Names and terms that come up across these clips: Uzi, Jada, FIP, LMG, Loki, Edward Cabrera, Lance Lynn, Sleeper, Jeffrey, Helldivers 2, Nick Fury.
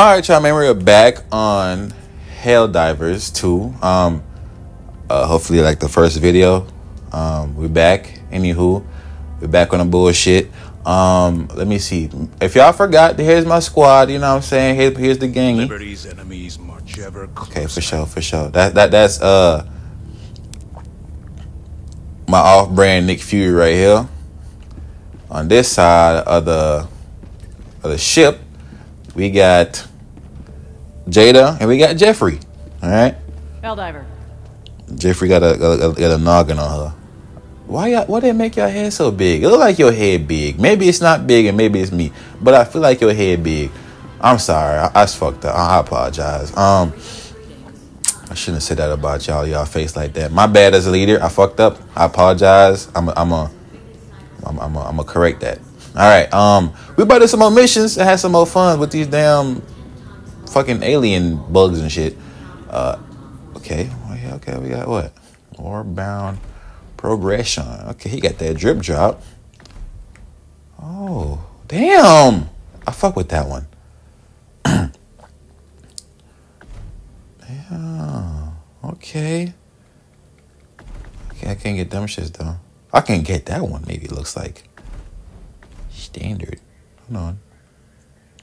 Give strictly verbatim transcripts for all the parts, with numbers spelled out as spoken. All right, y'all, man, we're back on Helldivers two. Um, uh, hopefully, like the first video, um, we're back. Anywho, we're back on the bullshit. Um, let me see. If y'all forgot, here's my squad. You know what I'm saying? Here, here's the gang. Liberty's enemies march ever closer. Okay, for sure, for sure. That that that's uh my off-brand Nick Fury right here. On this side of the of the ship, we got Jada and we got Jeffrey. All right. Helldiver. Jeffrey got a got a, got a noggin on her. Why y'all? Why they make your head so big? It look like your head big. Maybe it's not big and maybe it's me, but I feel like your head big. I'm sorry. I, I fucked up. I, I apologize. Um, I shouldn't have said that about y'all. Y'all face like that. My bad as a leader. I fucked up. I apologize. I'm a, I'm a I'm I'm a, I'm gonna correct that. All right, um, we about to do some more missions and have some more fun with these damn fucking alien bugs and shit. Uh, okay, okay, we got what? Warbound progression. Okay, he got that drip drop. Oh, damn! I fuck with that one. Yeah. Okay. Okay, I can't get them shits though. I can't get that one. Maybe it looks like. Standard. Hold on.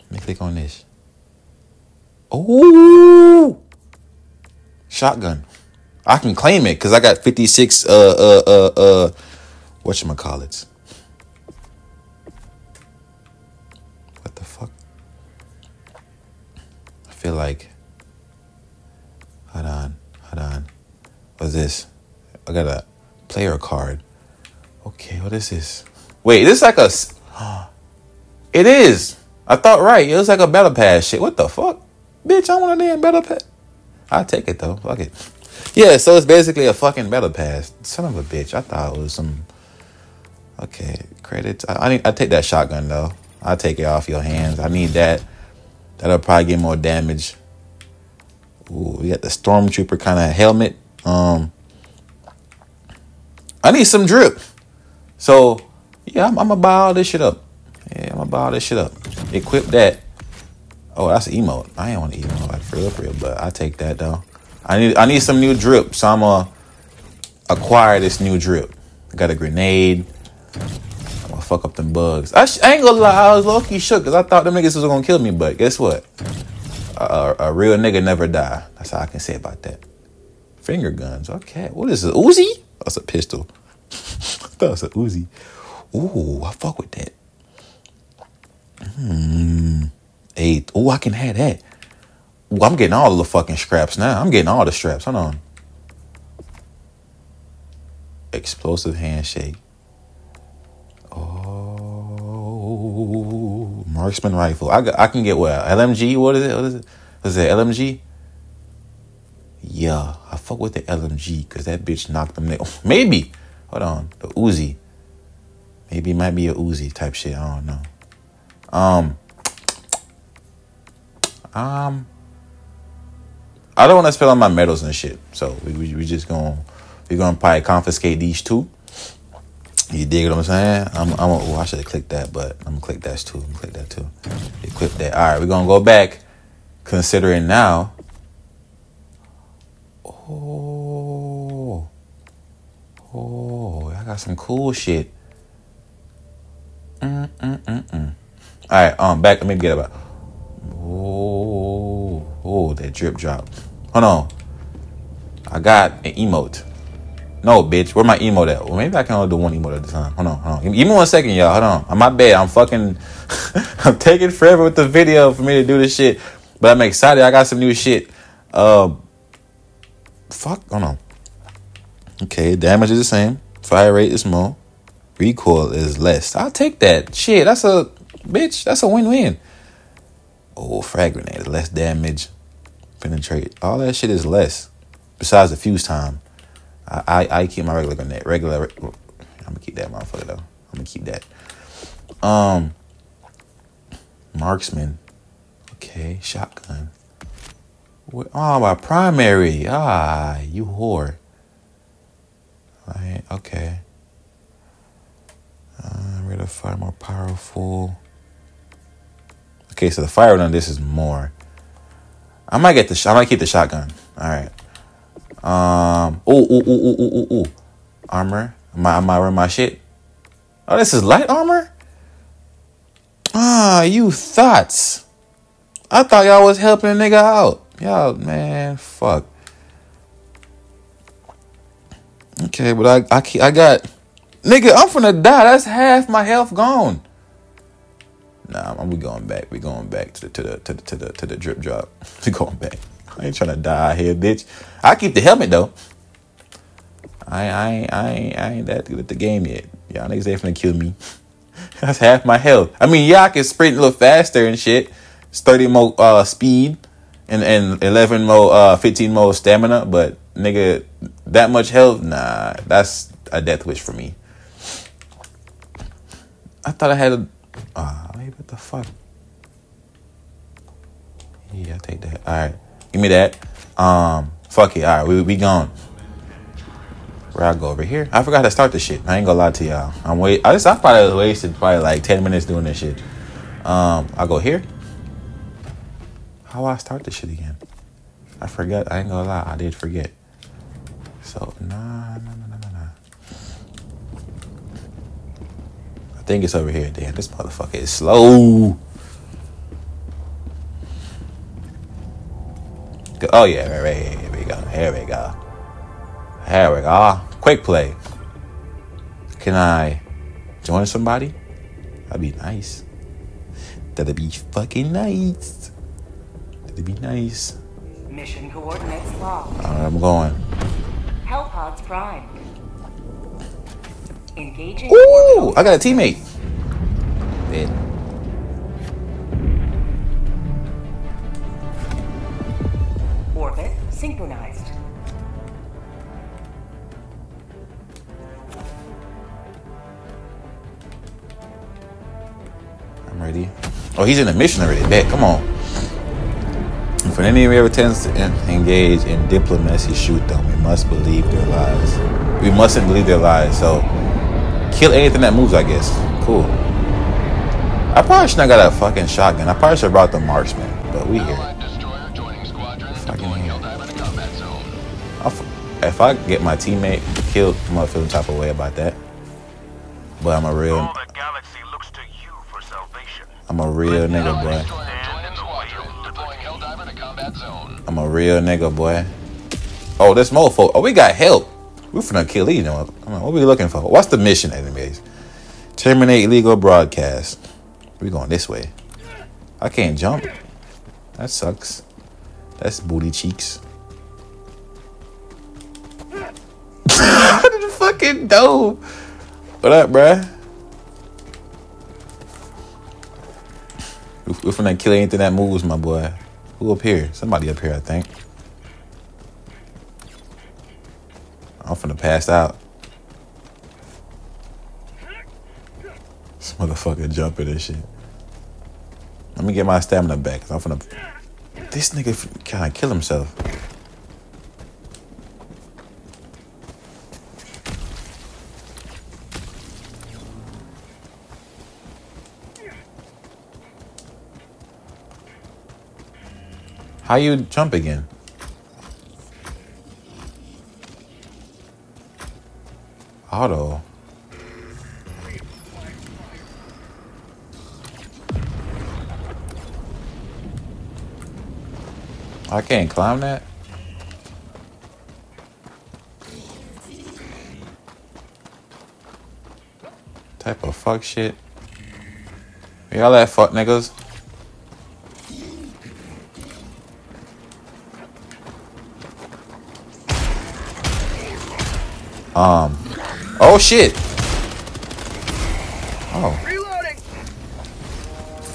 Let me click on this. Oh, shotgun. I can claim it because I got fifty-six. Uh, uh, uh, uh. Whatchamacallits. What the fuck? I feel like. Hold on. Hold on. What's this? I got a player card. Okay. What is this? Wait. This is like a. It is. I thought right. It was like a battle pass shit. What the fuck? Bitch, I want a damn battle pass. I take it though. Fuck it. Yeah, so it's basically a fucking battle pass. Son of a bitch. I thought it was some. Okay, credits. I, I need I take that shotgun though. I'll take it off your hands. I need that. That'll probably get more damage. Ooh, we got the stormtrooper kind of helmet. Um I need some drip. So yeah, I'm, I'm gonna buy all this shit up. Yeah, I'm gonna buy all this shit up. Equip that. Oh, that's an emote. I ain't want to emote like for real, for real, but I take that though. I need I need some new drip, so I'm gonna acquire this new drip. I got a grenade. I'm gonna fuck up them bugs. I, sh I ain't gonna lie, I was low key shook because I thought them niggas was gonna kill me, but guess what? A, a, a real nigga never die. That's all I can say about that. Finger guns. Okay, what is this? Uzi? That's a pistol. I thought it was a Uzi. Ooh, I fuck with that. Hmm. Eight. Ooh, I can have that. Ooh, I'm getting all the fucking scraps now. I'm getting all the straps. Hold on. Explosive handshake. Oh, marksman rifle. I got, I can get what? L M G? What is it? What is it? Is it L M G? Yeah, I fuck with the L M G because that bitch knocked them. Maybe. Hold on. The Uzi. Maybe it might be a Uzi type shit. I don't know. Um, um, I don't want to spill on my medals and shit. So we we, we just gonna we gonna probably confiscate these two. You dig what I'm saying? I'm I'm a, oh I should have clicked that, but I'm gonna click that too. I'm gonna click that too. Equip that. All right, we're gonna go back. Considering now. Oh, oh, I got some cool shit. Mm, mm, mm, mm. All right, um, back. Let me get about. Oh, oh, that drip drop. Hold on. I got an emote. No, bitch. Where my emote at? Well, maybe I can only do one emote at a time. Hold on, hold on. Give me, give me one second, y'all. Hold on. My bad. I'm fucking. I'm taking forever with the video for me to do this shit, but I'm excited. I got some new shit. Uh, fuck. Hold on. Okay, damage is the same. Fire rate is more. Recoil is less. I'll take that. Shit, that's a bitch. That's a win-win. Oh, frag grenade, less damage, penetrate. All that shit is less. Besides the fuse time, I I, I keep my regular grenade. Regular. Re I'm gonna keep that motherfucker though. I'm gonna keep that. Um, marksman. Okay, shotgun. What? Oh, my primary. Ah, you whore. Right. Okay. Uh, rate of fire more powerful. Okay, so the fire on this is more. I might get the sh I might keep the shotgun. All right. Um. Ooh, ooh, ooh, ooh, ooh, ooh, ooh. Armor. Am I, am I wearing my shit? Oh, this is light armor? Ah, you thoughts. I thought y'all was helping a nigga out. Y'all, man, fuck. Okay, but I, I, I got... Nigga, I'm finna die. That's half my health gone. Nah, we going back. We going back to the to the to the to the, to the drip drop. We going back. I ain't trying to die here, bitch. I keep the helmet though. I I ain't I ain't I ain't that good at the game yet. Y'all niggas ain't finna kill me. That's half my health. I mean, yeah, I can sprint a little faster and shit. It's thirty more uh speed and and eleven more uh fifteen more stamina. But nigga, that much health, nah, that's a death wish for me. I thought I had a. Ah, uh, what the fuck? Yeah, I take that. All right, give me that. Um, fuck it. All right, we we gone. Where I go over here? I forgot to start this shit. I ain't gonna lie to y'all. I'm wait. I just I probably wasted probably like ten minutes doing this shit. Um, I go here. How do I start this shit again? I forgot. I ain't gonna lie. I did forget. So nah, nah, nah, nah, nah. I think it's over here. Damn, this motherfucker is slow. Oh yeah, right, right, here we go. Here we go. Here we go. Quick play. Can I join somebody? That'd be nice. That'd be fucking nice. That'd be nice. Mission coordinates locked. I don't know where I'm going. Hell pods prime. Engaging. Ooh, I got a teammate. Dead. Orbit synchronized. I'm ready. Oh, he's in a mission already. Bet. Come on. If an enemy ever tends to engage in diplomacy, shoot them. We must believe their lies. We mustn't believe their lies. So. Kill anything that moves, I guess. Cool. I probably should not got a fucking shotgun. I probably should have brought the marksman, but we here. If I, if I get my teammate killed, I'm gonna feel the type of way about that. But I'm a real, all the galaxy looks to you for salvation. I'm a real nigga, boy. I'm a real nigga, boy. Oh, this mofo. Oh, we got help. We're finna kill these. What are we looking for? What's the mission, anyways? Terminate illegal broadcast. We're going this way. I can't jump. That sucks. That's booty cheeks. I fucking dove. What up, bruh? We're finna kill anything that moves, my boy. Who up here? Somebody up here, I think. I'm finna pass out. This motherfucker jumping and shit. Let me get my stamina back. Cause I'm finna. This nigga kinda kill himself. How you jump again? Auto. I can't climb that. Type of fuck shit. Y'all that fuck niggas. Um. Oh shit! Oh. Reloading.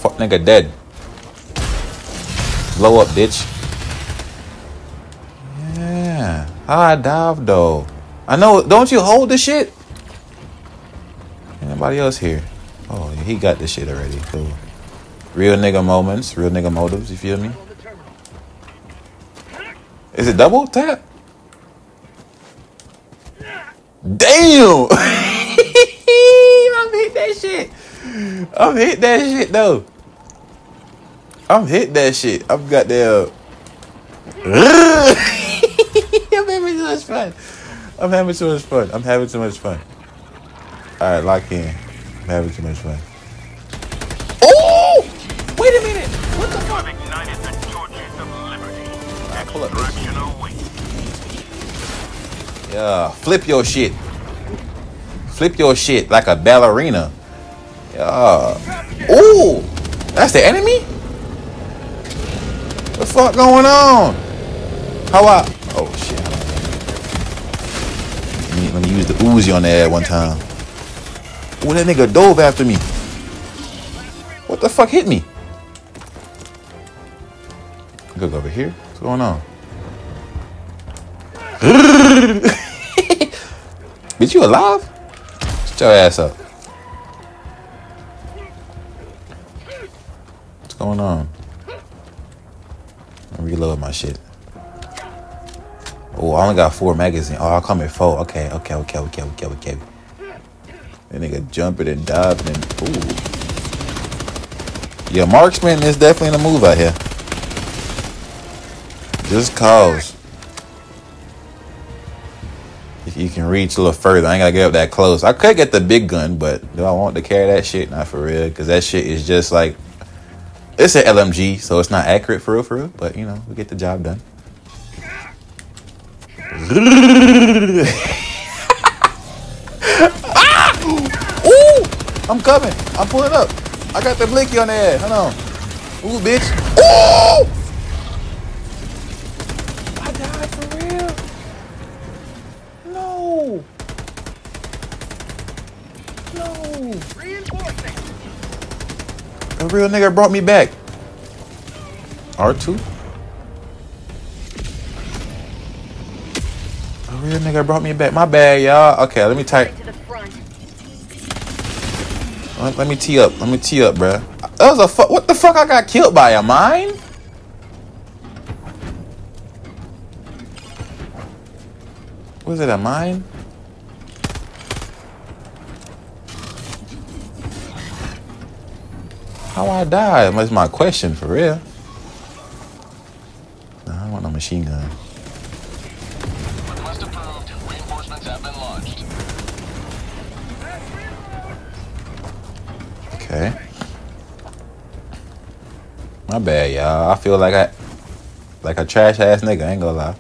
Fuck nigga dead. Blow up, bitch. Yeah. How I dive though? I know. Don't you hold this shit? Anybody else here? Oh, he got this shit already. Cool. Real nigga moments. Real nigga motives. You feel me? Is it double tap? Damn! I'm hit that shit. I'm hit that shit though. I'm hit that shit. I've got that. I'm having so much fun. I'm having so much fun. I'm having so much fun. All right, lock in. I'm having too much fun. Oh! Wait a minute. What the fuck? Ignited the torches of liberty. Right, pull up. Yeah, flip your shit. Flip your shit like a ballerina. Yeah. Oh, that's the enemy. What the fuck going on? How I? Oh shit. Let me, let me use the Uzi on that one time. Oh, that nigga dove after me. What the fuck hit me? I could go over here. What's going on? Bitch, you alive? Shut your ass up. What's going on? I reload my shit. Oh, I only got four magazines. Oh, I'll come at four. Okay, okay, okay, okay, okay, okay. That nigga jumping and diving and ooh. Yeah, marksman is definitely in the move out here. Just cause. You can reach a little further. I ain't gotta get up that close. I could get the big gun, but do I want to carry that shit? Not for real. Cause that shit is just like, it's an L M G, so it's not accurate for real, for real. But you know, we get the job done. I'm coming. I'm pulling up. I got the blinky on the head. Hold on. Ooh, bitch. Ooh! I died for real. No. No. A real nigga brought me back. R two? A real nigga brought me back. My bad, y'all. Okay, let me type. Let me tee up. Let me tee up, bruh. That was a fuck. What the fuck I got killed by? A mine? Was it a mine? How I died? That's my question, for real. No, I don't want no machine gun. Request approved. Reinforcements have been launched. Okay. My bad, y'all. I feel like I, like a trash ass nigga. I ain't gonna lie.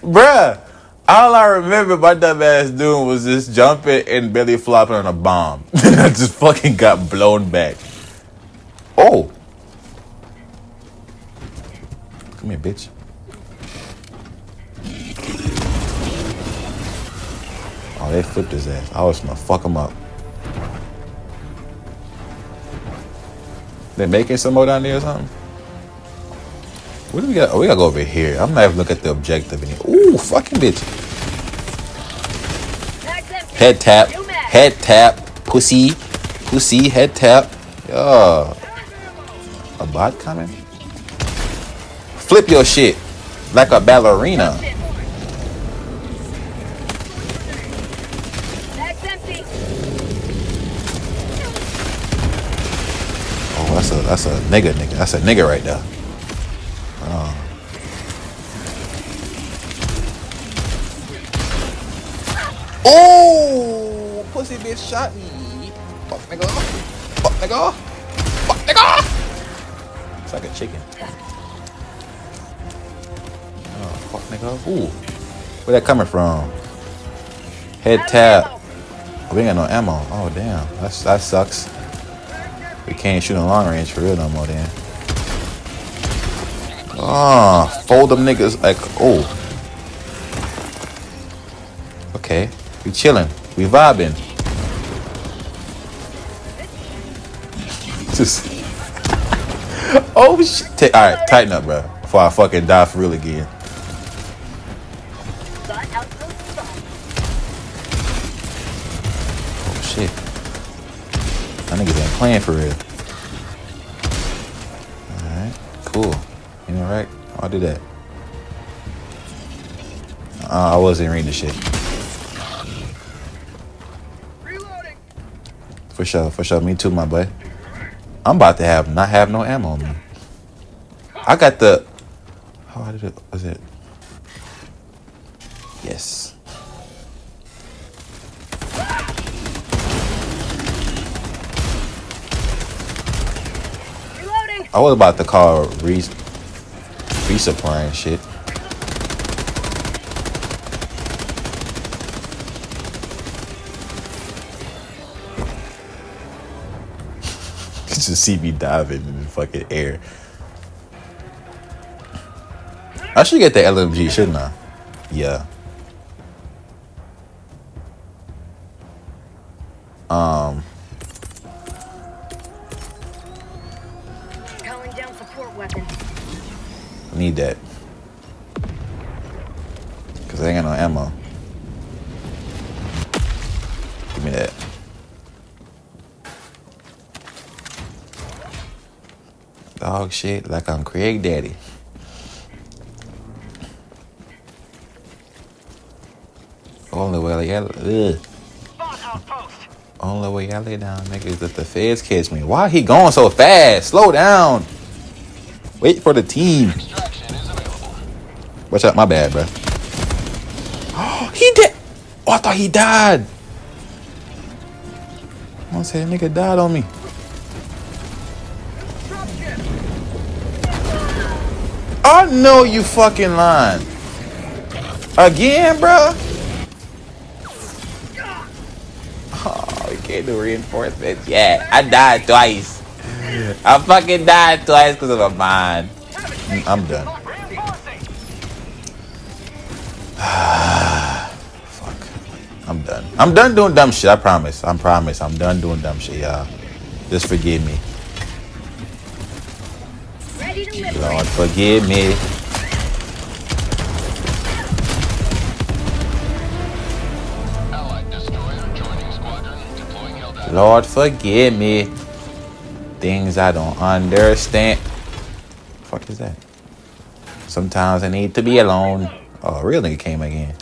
Bruh, all I remember my dumb ass doing was just jumping and belly flopping on a bomb. I just fucking got blown back. Oh. Come here, bitch. Oh, they flipped his ass. I was gonna fuck him up. They making some more down there or something? What do we got? Oh, we gotta go over here. I'm not even looking at the objective anymore. Ooh, fucking bitch. Head tap. Head tap. Pussy. Pussy. Head tap. Yeah. A bot coming? Flip your shit. Like a ballerina. That's a that's a nigga nigga. That's a nigga right there. Oh. Oh, pussy bitch shot me. Fuck nigga. Fuck nigga. Fuck nigga. It's like a chicken. Oh fuck nigga. Ooh. Where that coming from? Head tap. We ain't got no ammo. Oh damn. That's that sucks. We can't shoot in long range for real no more then. Ah, oh, fold them niggas like oh. Okay, we chilling, we vibing. Just oh shit! All right, tighten up, bro, before I fucking die for real again. Oh shit. I niggas ain't playing for real. Alright, cool. You know, right? I'll do that. Uh, I wasn't reading the shit. Reloading. For sure, for sure. Me too, my boy. I'm about to have not have no ammo on me. I got the... How did it... Was it... Yes. Reloading. I was about to call re resupplying shit. You should see me diving in the fucking air. I should get the L M G, shouldn't I? Yeah. Um. Calling down support weapon. I need that. Cause I ain't got no ammo. Give me that. Dog shit, like I'm Craig Daddy. Only way I lay, only way I lay down, nigga, is that the feds catch me. Why he going so fast? Slow down. Wait for the team. Watch out, my bad, bro. Oh, he did. Oh, I thought he died. I said, nigga died on me. I know you fucking lying. Again, bro. The reinforcements. Yeah, I died twice. I fucking died twice because of a mine. I'm done. Fuck. I'm done. I'm done doing dumb shit. I promise. I promise. I'm done doing dumb shit, y'all. Just forgive me. Lord, forgive me. Lord, forgive me. Things I don't understand. The fuck is that? Sometimes I need to be alone. Oh, a real nigga came again.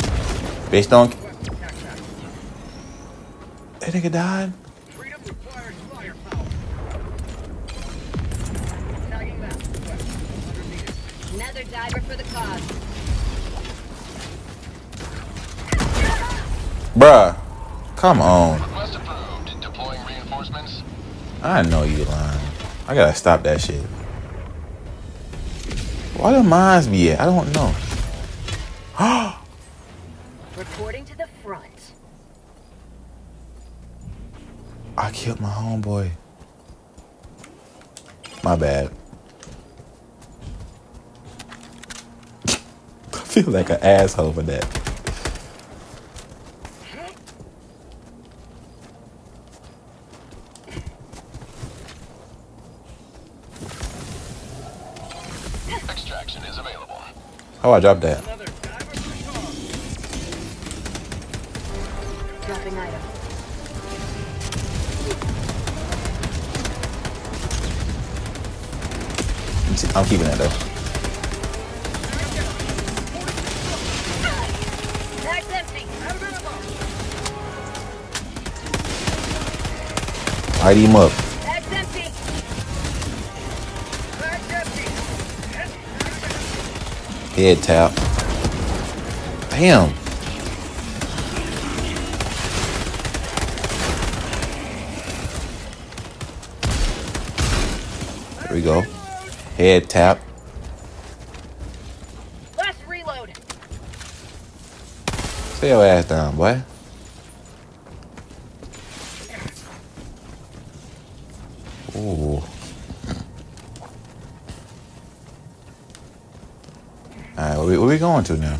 Bitch, don't. That nigga died. Another diver for the cause. Bruh, come on. I know you lying. I gotta stop that shit. Why do mines be at? I don't know. Reporting to the front. I killed my homeboy. My bad. I feel like an asshole for that. Oh, I dropped that. Dropping item. I'm keeping that though. Light him up. Head tap. Damn. There we go. Head tap. Let's reload. Stay your ass down, boy. Ooh. Alright, where, where we going to now?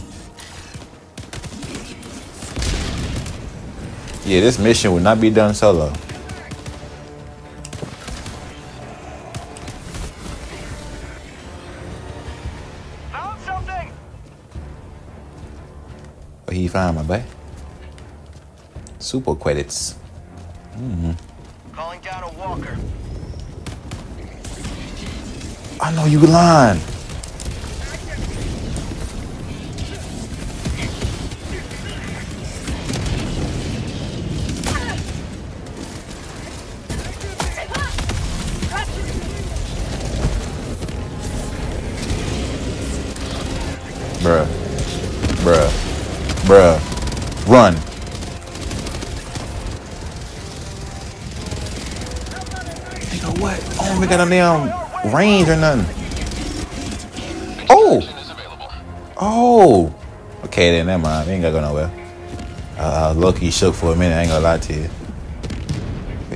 Yeah, this mission would not be done solo. Found something. What he found, my boy? Super credits. Mm-hmm. Calling down a walker. I know you lying. Bruh. Bruh. Bruh. Run. Nigga, what? I don't even got a damn range or nothing. Oh. Oh. Okay, then, never mind. We ain't gotta go nowhere. Uh, Loki shook for a minute. I ain't gonna lie to you.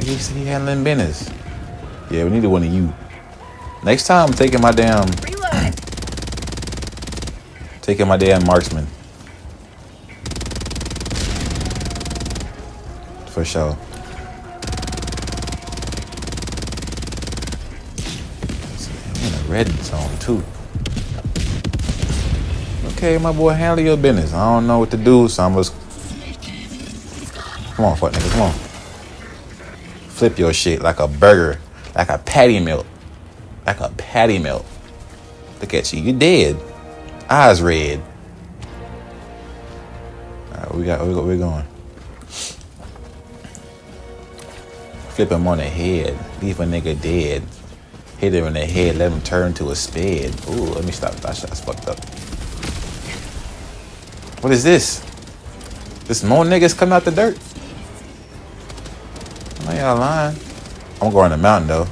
He said he handling business. Yeah, we need one of you. Next time, I'm taking my damn... taking my damn marksman. For sure. I'm in a red zone, too. Okay, my boy, handle your business. I don't know what to do, so I'm just... Come on, fuck nigga, come on. Flip your shit like a burger. Like a patty melt. Like a patty melt. Look at you. You dead. Eyes red. Alright, we got we go we're going. Flip him on the head. Leave a nigga dead. Hit him in the head, let him turn to a sped. Ooh, let me stop. That shot's fucked up. What is this? This more niggas coming out the dirt? I know y'all lying. I'm going to the mountain though.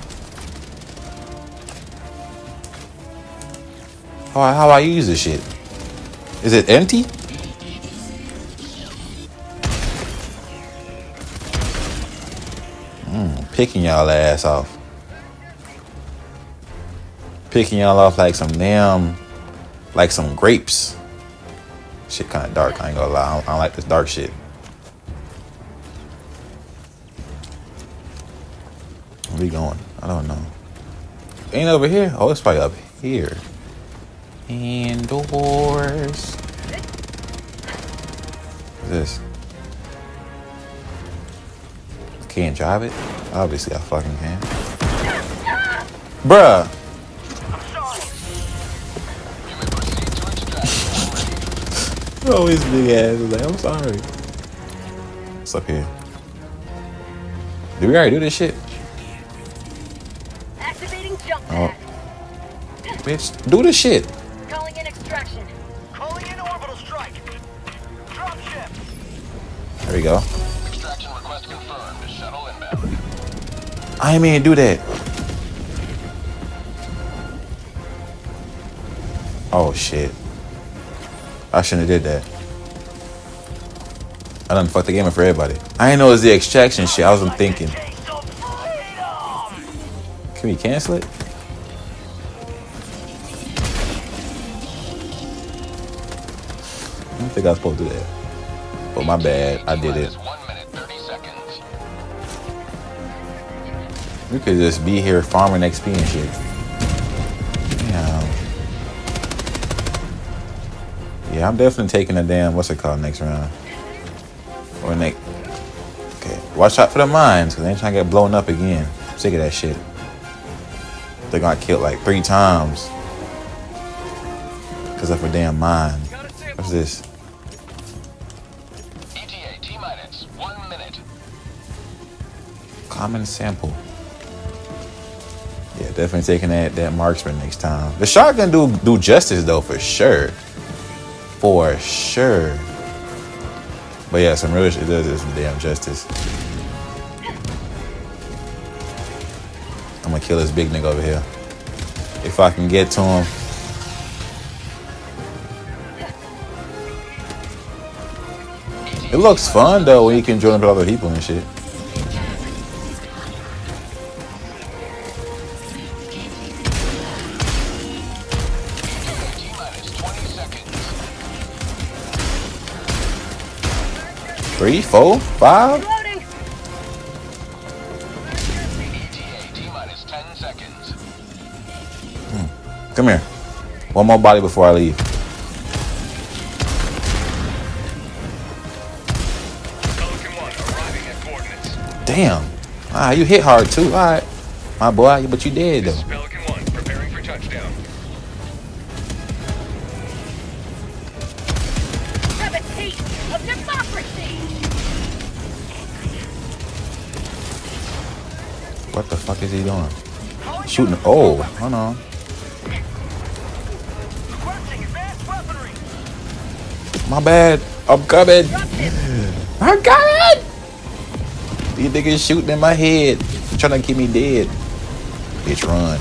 How, how I use this shit? Is it empty? Mm, picking y'all ass off. Picking y'all off like some damn, like some grapes. Shit kind of dark. I ain't gonna lie. I don't, I don't like this dark shit. Where we going? I don't know. Ain't over here. Oh, it's probably up here. Indoors. What's this? I can't drive it. Obviously, I fucking can. Bruh. Always big ass is like, I'm sorry. What's up here? Did we already do this shit? Activating jump pad. Oh. Bitch, do this shit. Calling in extraction. Calling in orbital strike. Drop ship. There we go. Extraction request confirmed. Shuttle inbound. I ain't mean to do that. Oh shit. I shouldn't have did that. I done fucked the game up for everybody. I ain't know it was the extraction shit. I wasn't thinking. Can we cancel it? I don't think I was supposed to do that. But my bad. I did it. We could just be here farming X P and shit. Yeah, I'm definitely taking a damn, what's it called, next round. Or next. Okay, watch out for the mines, because they ain't trying to get blown up again. I'm sick of that shit. They got killed like three times. Because of a damn mine. What's this? E T A, T-minus, one minute. Common sample. Yeah, definitely taking that, that marksman next time. The shotgun do, do justice, though, for sure. For sure. But yeah, some real shit does this damn justice. I'm gonna kill this big nigga over here. If I can get to him. It looks fun though when you can join up with other people and shit. Three, four, five. Reloading. Hmm. Come here. One more body before I leave. Damn. Ah, you hit hard too. All right, my boy. But you dead though. Pelican one, preparing for touchdown. What the fuck is he doing? Shooting. Oh, hold on. Requesting advanced weaponry. My bad. I'm coming. I'm coming. These niggas shooting in my head. They're trying to keep me dead. Bitch, run.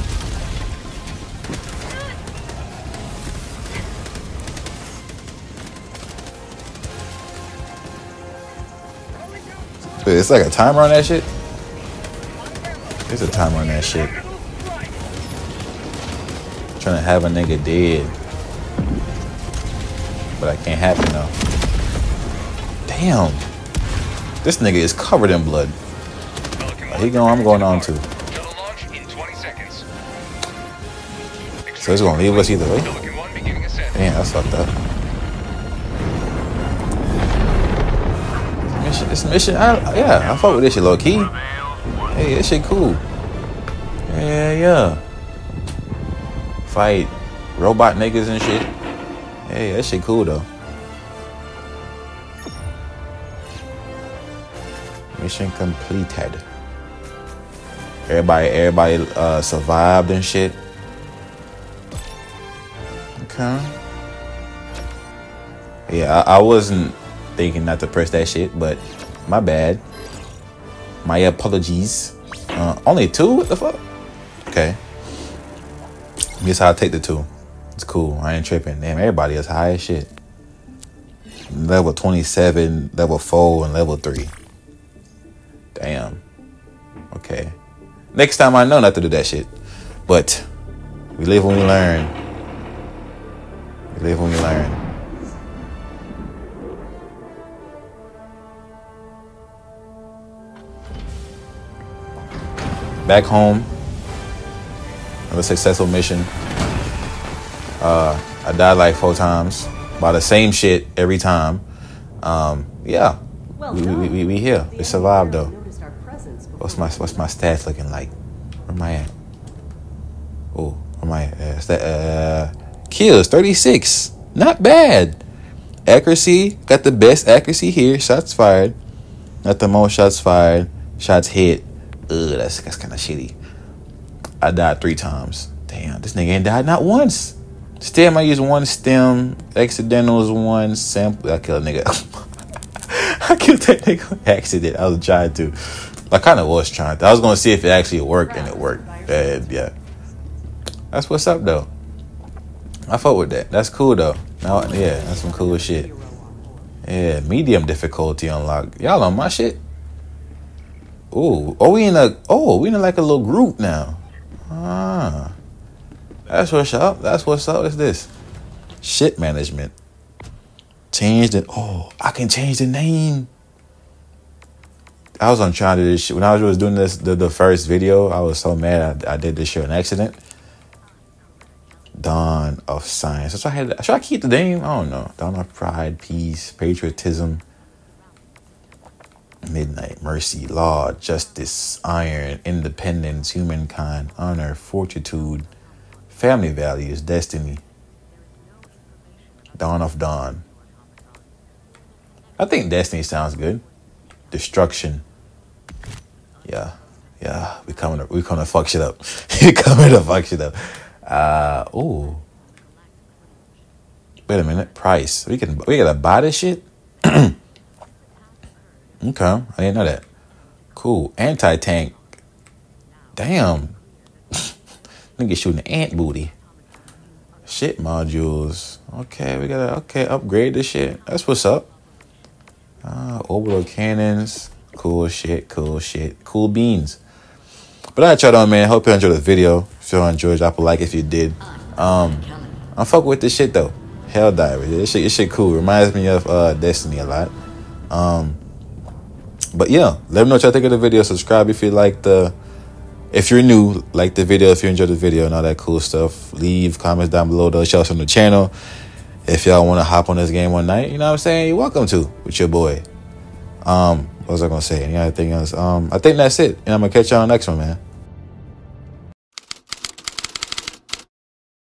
Dude, it's like a timer on that shit. There's a timer on that shit. I'm trying to have a nigga dead. But I can't happen though. Damn. This nigga is covered in blood. He going, I'm going on too. So he's gonna leave us either way. Damn, that's fucked up. Mission, this mission, I, yeah, I fuck with this shit low key. Hey, this shit cool. Yeah, yeah. Fight robot niggas and shit. Hey, that shit cool though. Mission completed. Everybody, everybody uh, survived and shit. Okay. Yeah, I, I wasn't thinking not to press that shit, but my bad. My apologies. Uh, only two? What the fuck? Okay. Guess I'll take the two. It's cool. I ain't tripping. Damn, everybody is high as shit. Level twenty-seven, level four, and level three. Damn. Okay. Next time I know not to do that shit. But we live when we learn. We live when we learn. Back home. Another successful mission. Uh, I died like four times by the same shit every time. Um, yeah, well, we, we, we, we here. We survived though. What's my what's my stats looking like? Where am I at? Oh, where am I at? Uh, uh, kills thirty-six, not bad. Accuracy, got the best accuracy here. Shots fired, not the most shots fired. Shots hit. Ugh, that's that's kind of shitty. I died three times. Damn, this nigga ain't died not once. Stem, I use one stem. Accidentals, one sample. I killed a nigga. I killed that nigga. Accident. I was trying to. I kind of was trying to. I was going to see if it actually worked, and it worked. Uh, yeah. That's what's up, though. I fuck with that. That's cool, though. Now, yeah, that's some cool shit. Yeah, medium difficulty unlocked. Y'all on my shit? Ooh. Oh, we in a... Oh, we in like a little group now. Ah. That's what's up. That's what's up. Is this shit management? Change the. Oh, I can change the name. I was on trying to do this shit when I was doing this the, the first video. I was so mad I, I did this shit on accident. Dawn of Science. That's why I had. Should I keep the name? I don't know. Dawn of Pride, Peace, Patriotism, Midnight, Mercy, Law, Justice, Iron, Independence, Humankind, Honor, Fortitude. Family values, destiny, dawn of dawn. I think destiny sounds good. Destruction. Yeah, yeah. We coming to we coming to fuck shit up. We coming to fuck shit up. Uh oh. Wait a minute. Price. We can we gotta buy this shit. Okay, I didn't know that. Cool. Anti tank. Damn. Nigga shooting ant booty. Shit modules. Okay, we gotta okay upgrade this shit. That's what's up. Uh, orbital cannons. Cool shit. Cool shit. Cool beans. But I tried on, man. Hope you enjoyed the video. If you enjoyed, drop a like if you did. Um, I'm fucking with this shit though. Helldivers. This shit. This shit cool. Reminds me of uh Destiny a lot. Um, but yeah, let me know what y'all think of the video. Subscribe if you like the. If you're new, like the video. If you enjoyed the video and all that cool stuff, leave comments down below. Those shout outs on the channel. If y'all want to hop on this game one night, you know what I'm saying? You're welcome to with your boy. Um, what was I gonna say? Any other thing else? Um, I think that's it. And I'm gonna catch y'all on the next one, man.